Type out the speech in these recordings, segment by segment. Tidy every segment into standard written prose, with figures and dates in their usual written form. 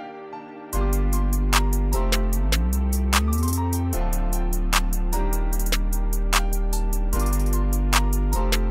Purchase your tracks today.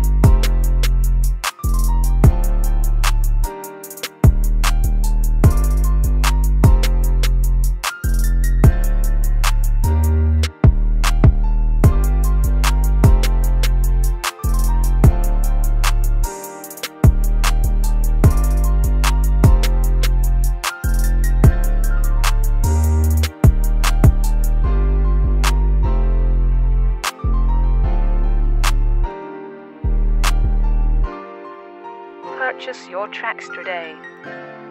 Purchase your tracks today. Purchase your tracks today.